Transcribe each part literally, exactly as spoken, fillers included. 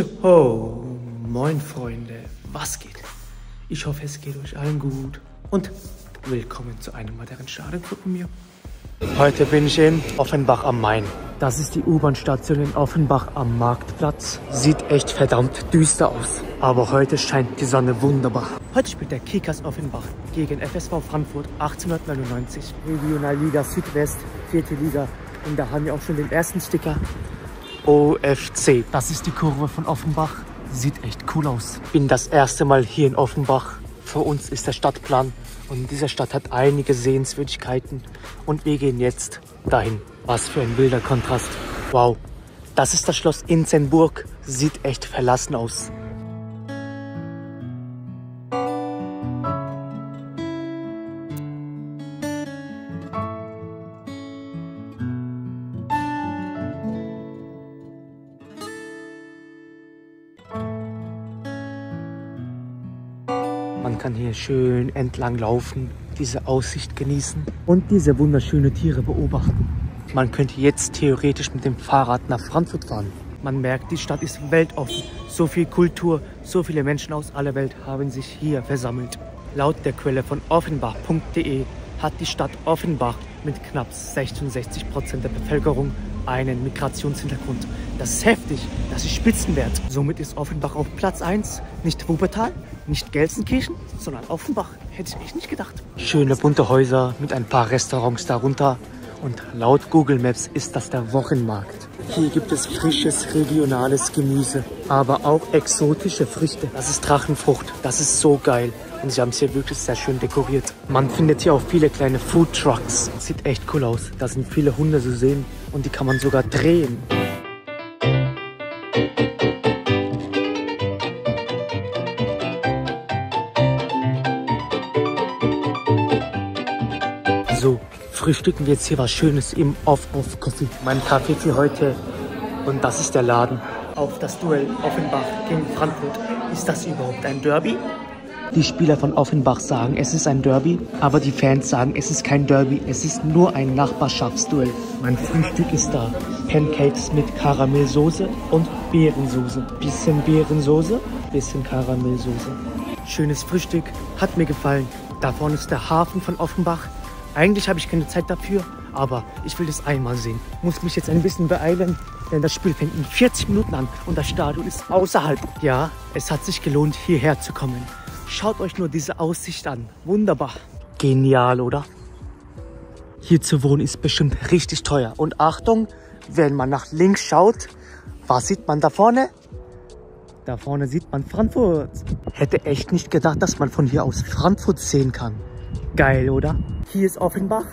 Tschau, moin Freunde, was geht? Ich hoffe, es geht euch allen gut und willkommen zu einem weiteren Stadionflug von mir. Heute bin ich in Offenbach am Main. Das ist die U-Bahn-Station in Offenbach am Marktplatz. Sieht echt verdammt düster aus, aber heute scheint die Sonne wunderbar. Heute spielt der Kickers Offenbach gegen F S V Frankfurt achtzehnhundertneunundneunzig. Regionalliga Südwest, vierte Liga. Und da haben wir auch schon den ersten Sticker. O F C. Das ist die Kurve von Offenbach. Sieht echt cool aus. Bin das erste Mal hier in Offenbach. Für uns ist der Stadtplan und diese Stadt hat einige Sehenswürdigkeiten und wir gehen jetzt dahin. Was für ein wilder Kontrast. Wow, das ist das Schloss Inzenburg, sieht echt verlassen aus. Man kann hier schön entlang laufen, diese Aussicht genießen und diese wunderschönen Tiere beobachten. Man könnte jetzt theoretisch mit dem Fahrrad nach Frankfurt fahren. Man merkt, die Stadt ist weltoffen. So viel Kultur, so viele Menschen aus aller Welt haben sich hier versammelt. Laut der Quelle von offenbach punkt de hat die Stadt Offenbach mit knapp sechsundsechzig Prozent der Bevölkerung einen Migrationshintergrund. Das ist heftig, das ist Spitzenwert. Somit ist Offenbach auf Platz eins, nicht Wuppertal, nicht Gelsenkirchen, sondern Offenbach. Hätte ich echt nicht gedacht. Schöne bunte Häuser mit ein paar Restaurants darunter. Und laut Google Maps ist das der Wochenmarkt. Hier gibt es frisches, regionales Gemüse, aber auch exotische Früchte. Das ist Drachenfrucht, das ist so geil. Und sie haben es hier wirklich sehr schön dekoriert. Man findet hier auch viele kleine Food Trucks. Sieht echt cool aus. Da sind viele Hunde zu sehen und die kann man sogar drehen. So, frühstücken wir jetzt hier was Schönes im Off-Off-Coffee. Mein Kaffee für heute und das ist der Laden. Auf das Duell Offenbach gegen Frankfurt. Ist das überhaupt ein Derby? Die Spieler von Offenbach sagen, es ist ein Derby, aber die Fans sagen, es ist kein Derby, es ist nur ein Nachbarschaftsduell. Mein Frühstück ist da. Pancakes mit Karamellsoße und Beerensoße. Bisschen Beerensoße, bisschen Karamellsoße. Schönes Frühstück, hat mir gefallen. Da vorne ist der Hafen von Offenbach. Eigentlich habe ich keine Zeit dafür, aber ich will das einmal sehen. Muss mich jetzt ein bisschen beeilen, denn das Spiel fängt in vierzig Minuten an und das Stadion ist außerhalb. Ja, es hat sich gelohnt, hierher zu kommen. Schaut euch nur diese Aussicht an. Wunderbar. Genial, oder? Hier zu wohnen ist bestimmt richtig teuer. Und Achtung, wenn man nach links schaut, was sieht man da vorne? Da vorne sieht man Frankfurt. Hätte echt nicht gedacht, dass man von hier aus Frankfurt sehen kann. Geil, oder? Hier ist Offenbach,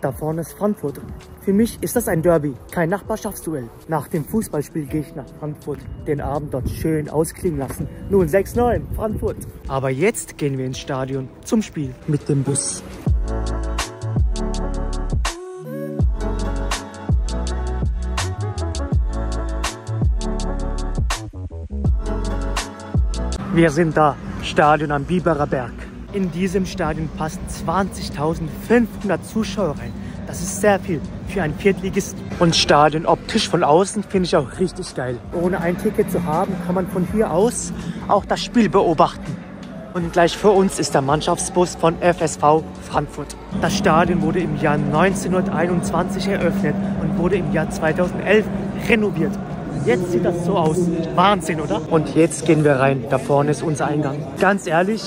da vorne ist Frankfurt. Für mich ist das ein Derby, kein Nachbarschaftsduell. Nach dem Fußballspiel gehe ich nach Frankfurt, den Abend dort schön ausklingen lassen. Nun sechs neun, Frankfurt. Aber jetzt gehen wir ins Stadion zum Spiel mit dem Bus. Wir sind da, Stadion am Bieberer Berg. In diesem Stadion passen zwanzigtausendfünfhundert Zuschauer rein. Das ist sehr viel für einen Viertligisten. Und Stadion optisch von außen finde ich auch richtig geil. Ohne ein Ticket zu haben, kann man von hier aus auch das Spiel beobachten. Und gleich vor uns ist der Mannschaftsbus von F S V Frankfurt. Das Stadion wurde im Jahr neunzehnhunderteinundzwanzig eröffnet und wurde im Jahr zweitausendelf renoviert. Jetzt sieht das so aus. Wahnsinn, oder? Und jetzt gehen wir rein. Da vorne ist unser Eingang. Ganz ehrlich,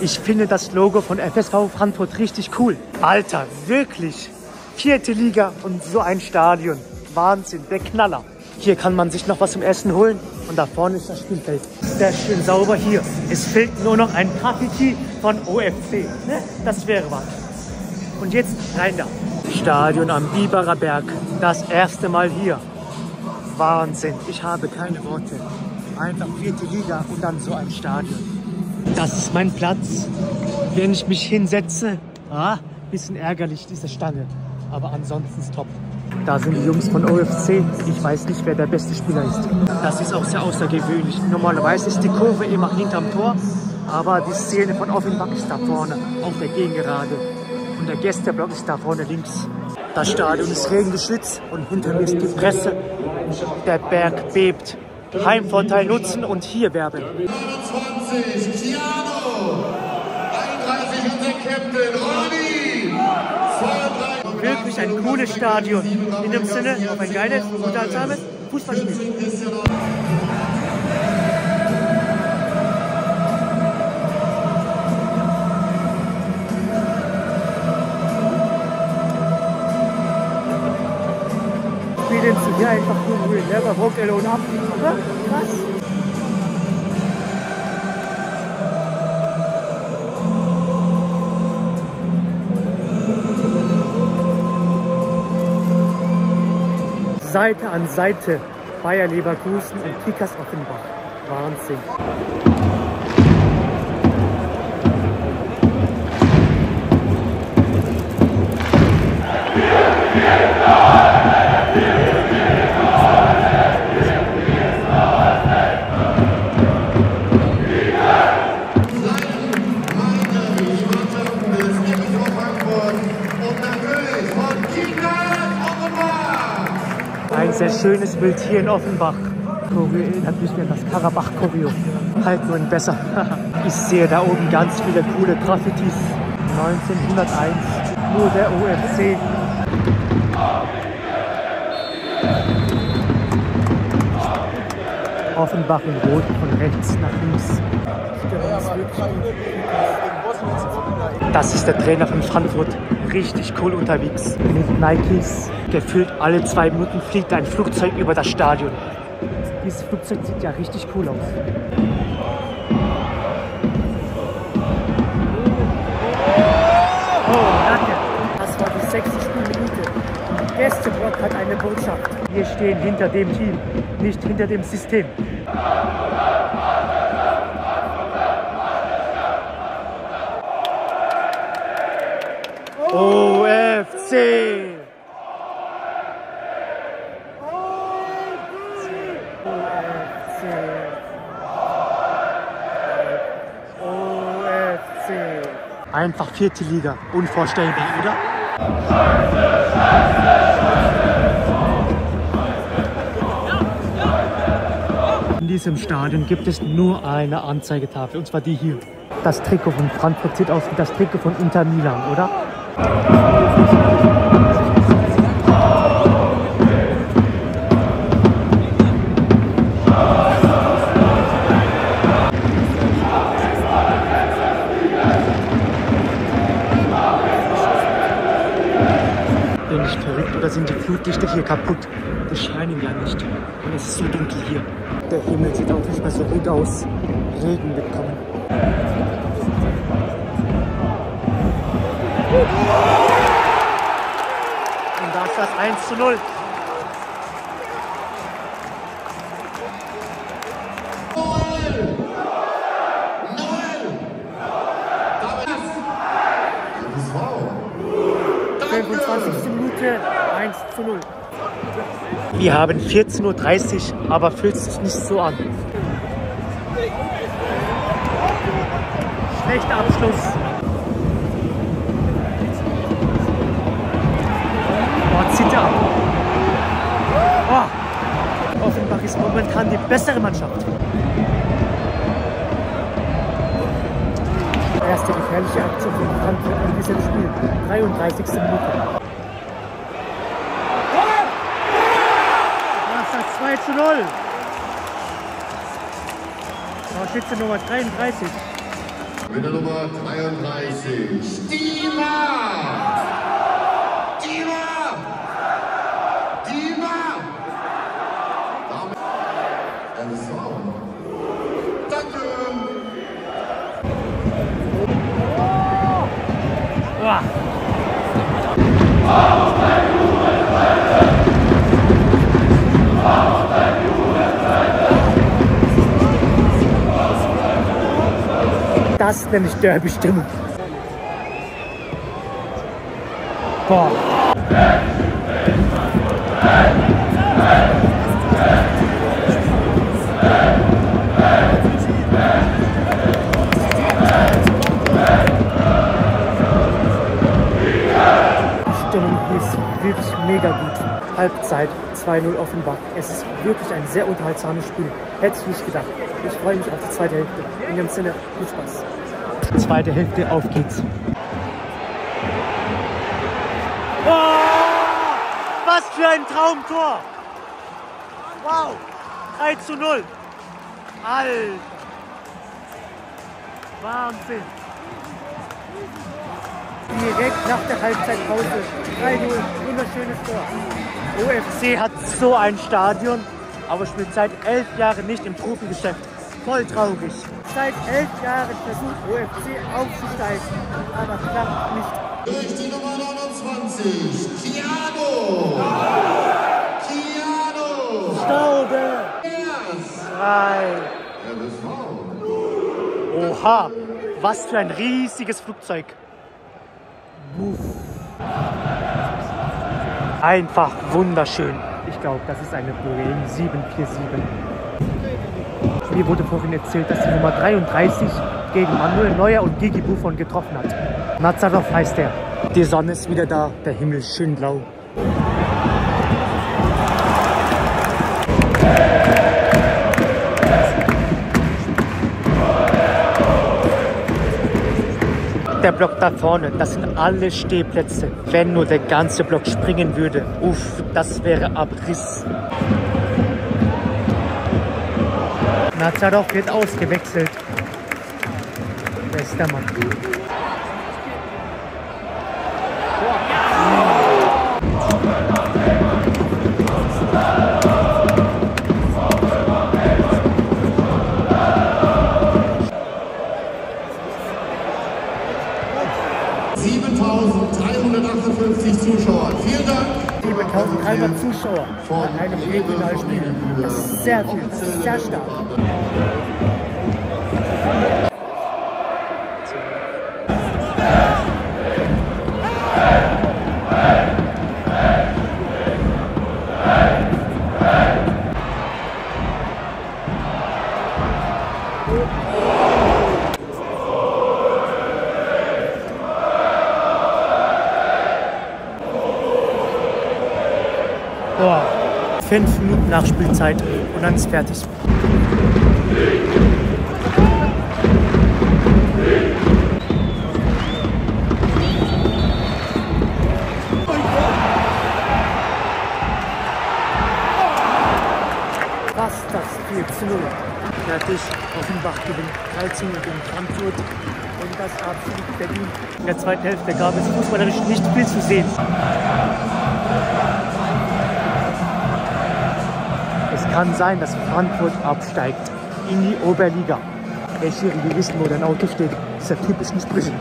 ich finde das Logo von F S V Frankfurt richtig cool. Alter, wirklich. Vierte Liga und so ein Stadion. Wahnsinn, der Knaller. Hier kann man sich noch was zum Essen holen. Und da vorne ist das Spielfeld. Sehr schön sauber hier. Es fehlt nur noch ein Graffiti von O F C. Ne? Das wäre was. Und jetzt rein da. Stadion am Bieberer Berg. Das erste Mal hier. Wahnsinn, ich habe keine Worte. Einfach vierte Liga und dann so ein Stadion. Das ist mein Platz. Wenn ich mich hinsetze, ah, bisschen ärgerlich diese Stange. Aber ansonsten ist top. Da sind die Jungs von O F C. Ich weiß nicht, wer der beste Spieler ist. Das ist auch sehr außergewöhnlich. Normalerweise ist die Kurve immer hinterm Tor. Aber die Szene von Offenbach ist da vorne, auf der Gegengerade. Und der Gästeblock ist da vorne links. Das Stadion ist regengeschützt und hinter mir ist die Presse. Der Berg bebt. Heimvorteil nutzen und hier werben. neunundzwanzig, Kiano, einunddreißig unser Captain, Ronny. Wirklich ein cooles Stadion. In dem Sinne, auf ein geiles, unterhaltsames Fußballspiel. Ja, einfach nur Green, ne? Bei Brock Alone ab. Ja, krass. Seite an Seite Bayer Leverkusen und Kickers Offenbach. Wahnsinn. Sehr schönes Bild hier in Offenbach. Hat mich mehr das Karabach-Choreo. Halt nur in besser. Ich sehe da oben ganz viele coole Graffitis. neunzehnhunderteins. Nur der O F C. Offenbach in Rot von rechts nach links. Das ist der Trainer von Frankfurt. Richtig cool unterwegs. Mit Nikes. Gefühlt alle zwei Minuten fliegt ein Flugzeug über das Stadion. Dieses Flugzeug sieht ja richtig cool aus. Oh, danke. Das war die sechzigste Minute. Der Gästeblock hat eine Botschaft. Wir stehen hinter dem Team, nicht hinter dem System. O F C! Einfach vierte Liga. Unvorstellbar, oder? In diesem Stadion gibt es nur eine Anzeigetafel, und zwar die hier. Das Trikot von Frankfurt sieht aus wie das Trikot von Inter Milan, oder? Bin ich verrückt oder sind die Flutlichter hier kaputt? Die scheinen ja nicht. Und es ist so dunkel hier. Der Himmel sieht auch nicht mehr so gut aus. Regen wird kommen. Und da ist das eins zu null. eins zu null. Wir haben vierzehn Uhr dreißig, aber fühlt sich nicht so an. Schlechter Abschluss. Boah, zieht er ab. Oh. Offenbach ist momentan die bessere Mannschaft. Erste gefährliche Aktion von Frankfurt in diesem Spiel. dreiunddreißigste Minute. zwei zu null. Schütze Nummer dreiunddreißig. Mit der Nummer dreiunddreißig. Dima! Dima! Dima! Damit ist es. Danke! Uah. Das ist nämlich Derby-Stimmung. Boah. Die Stimmung ist wirklich mega gut. Halbzeit zwei null Offenbach. Es ist wirklich ein sehr unterhaltsames Spiel. Hätte ich nicht gedacht. Ich freue mich auf die zweite Hälfte. In dem Sinne, viel Spaß. Zweite Hälfte, auf geht's. Oh, was für ein Traumtor! Wow! drei zu null! Alter! Wahnsinn! Direkt nach der Halbzeitpause. drei null, wunderschönes Tor. O F C hat so ein Stadion, aber spielt seit elf Jahren nicht im Profigeschäft. Voll traurig. Seit elf Jahren versucht O F C aufzusteigen, aber klappt nicht. Durch die Nummer neunundzwanzig, Keanu! Keanu! Staude! drei! Oha! Was für ein riesiges Flugzeug! Einfach wunderschön. Ich glaube, das ist eine Boeing sieben vier sieben. Mir wurde vorhin erzählt, dass die Nummer dreiunddreißig gegen Manuel Neuer und Gigi Buffon getroffen hat. Nazarov heißt er. Die Sonne ist wieder da, der Himmel ist schön blau. Der Block da vorne, das sind alle Stehplätze. Wenn nur der ganze Block springen würde, uff, das wäre Abriss. Nazarov wird ausgewechselt. Bester Mann. siebentausenddreihundertachtundfünfzig Zuschauer. Vielen Dank. siebentausenddreihundert Zuschauer an einem Regionalspiel. Das ist sehr viel, das ist sehr stark. Fünf Minuten Nachspielzeit und dann ist fertig. Was das vier zu null. Fertig, Offenbach gewinnt drei zu null gegen Frankfurt und das absolut verdient. In der zweiten Hälfte gab es fußballerisch nicht viel zu sehen. Kann sein, dass Frankfurt absteigt in die Oberliga. Der Schiri, die wissen, wo dein Auto steht. Dieser Typ ist nicht brüchig.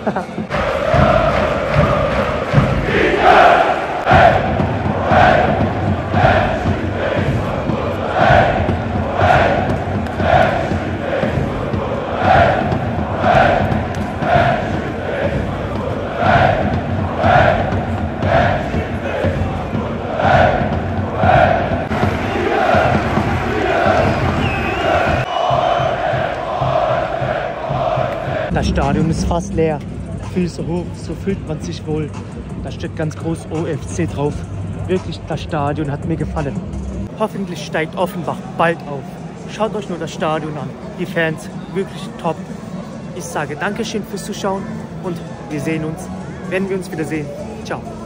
Das Stadion ist fast leer. Füße hoch, so fühlt man sich wohl. Da steht ganz groß O F C drauf. Wirklich, das Stadion hat mir gefallen. Hoffentlich steigt Offenbach bald auf. Schaut euch nur das Stadion an. Die Fans, wirklich top. Ich sage Dankeschön fürs Zuschauen und wir sehen uns, wenn wir uns wiedersehen. Ciao.